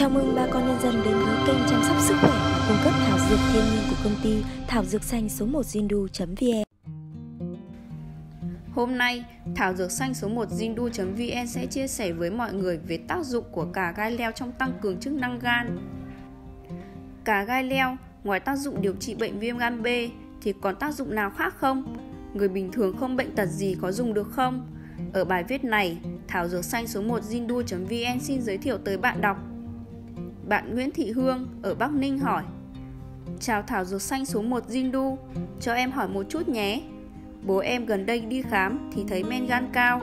Chào mừng bà con nhân dân đến với kênh chăm sóc sức khỏe cung cấp thảo dược thiên nhiên của công ty Thảo dược xanh số 1 jindo.vn. Hôm nay, Thảo dược xanh số 1 jindo.vn sẽ chia sẻ với mọi người về tác dụng của cà gai leo trong tăng cường chức năng gan. Cà gai leo, ngoài tác dụng điều trị bệnh viêm gan B thì còn tác dụng nào khác không? Người bình thường không bệnh tật gì có dùng được không? Ở bài viết này, Thảo dược xanh số 1 jindo.vn xin giới thiệu tới bạn đọc. Bạn Nguyễn Thị Hương ở Bắc Ninh hỏi: Chào Thảo dược xanh số 1 Jindo, cho em hỏi một chút nhé. Bố em gần đây đi khám thì thấy men gan cao,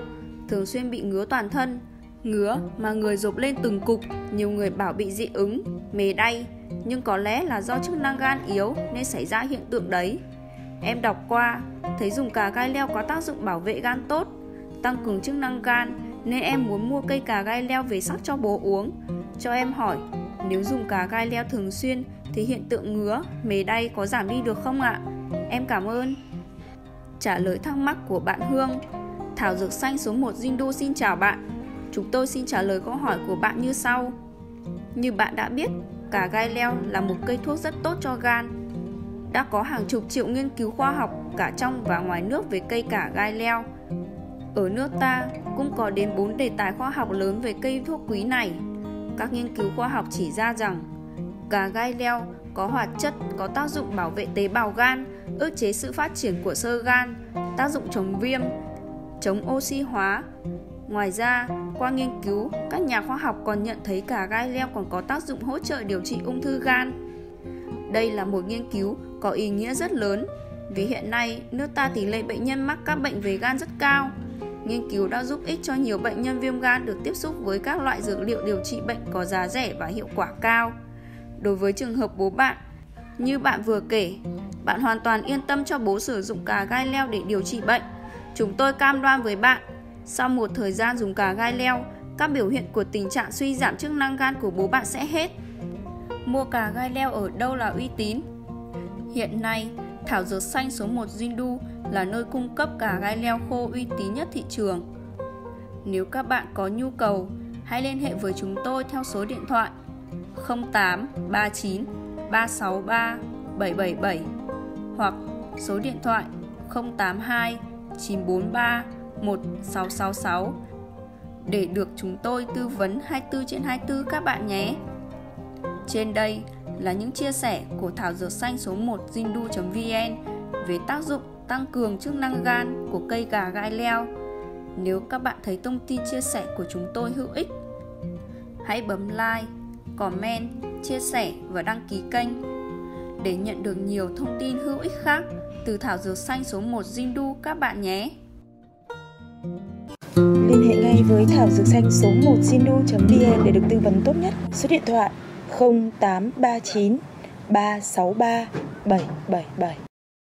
thường xuyên bị ngứa toàn thân, ngứa mà người rộp lên từng cục, nhiều người bảo bị dị ứng, mề đay, nhưng có lẽ là do chức năng gan yếu nên xảy ra hiện tượng đấy. Em đọc qua, thấy dùng cà gai leo có tác dụng bảo vệ gan tốt, tăng cường chức năng gan nên em muốn mua cây cà gai leo về sắc cho bố uống. Cho em hỏi, nếu dùng cà gai leo thường xuyên thì hiện tượng ngứa, mề đay có giảm đi được không ạ? Em cảm ơn. Trả lời thắc mắc của bạn Hương, Thảo dược xanh số 1 Jindo xin chào bạn. Chúng tôi xin trả lời câu hỏi của bạn như sau. Như bạn đã biết, cà gai leo là một cây thuốc rất tốt cho gan. Đã có hàng chục triệu nghiên cứu khoa học cả trong và ngoài nước về cây cà gai leo. Ở nước ta cũng có đến 4 đề tài khoa học lớn về cây thuốc quý này. Các nghiên cứu khoa học chỉ ra rằng cà gai leo có hoạt chất có tác dụng bảo vệ tế bào gan, ức chế sự phát triển của xơ gan, tác dụng chống viêm, chống oxy hóa. Ngoài ra, qua nghiên cứu, các nhà khoa học còn nhận thấy cà gai leo còn có tác dụng hỗ trợ điều trị ung thư gan. Đây là một nghiên cứu có ý nghĩa rất lớn vì hiện nay nước ta tỷ lệ bệnh nhân mắc các bệnh về gan rất cao. Nghiên cứu đã giúp ích cho nhiều bệnh nhân viêm gan được tiếp xúc với các loại dược liệu điều trị bệnh có giá rẻ và hiệu quả cao. Đối với trường hợp bố bạn, như bạn vừa kể, bạn hoàn toàn yên tâm cho bố sử dụng cà gai leo để điều trị bệnh. Chúng tôi cam đoan với bạn, sau một thời gian dùng cà gai leo, các biểu hiện của tình trạng suy giảm chức năng gan của bố bạn sẽ hết. Mua cà gai leo ở đâu là uy tín? Hiện nay, Thảo dược xanh số 1 Jindo là nơi cung cấp cà gai leo khô uy tín nhất thị trường. Nếu các bạn có nhu cầu, hãy liên hệ với chúng tôi theo số điện thoại 0839 363 777 hoặc số điện thoại 082 943 1666 để được chúng tôi tư vấn 24/24 các bạn nhé. Trên đây là những chia sẻ của Thảo dược xanh số 1 jindo.vn về tác dụng tăng cường chức năng gan của cây cà gai leo. Nếu các bạn thấy thông tin chia sẻ của chúng tôi hữu ích, hãy bấm like, comment, chia sẻ và đăng ký kênh để nhận được nhiều thông tin hữu ích khác từ Thảo dược xanh số 1 Jindo các bạn nhé. Liên hệ ngay với Thảo dược xanh số 1 jindo.vn để được tư vấn tốt nhất. Số điện thoại 0839 363 777.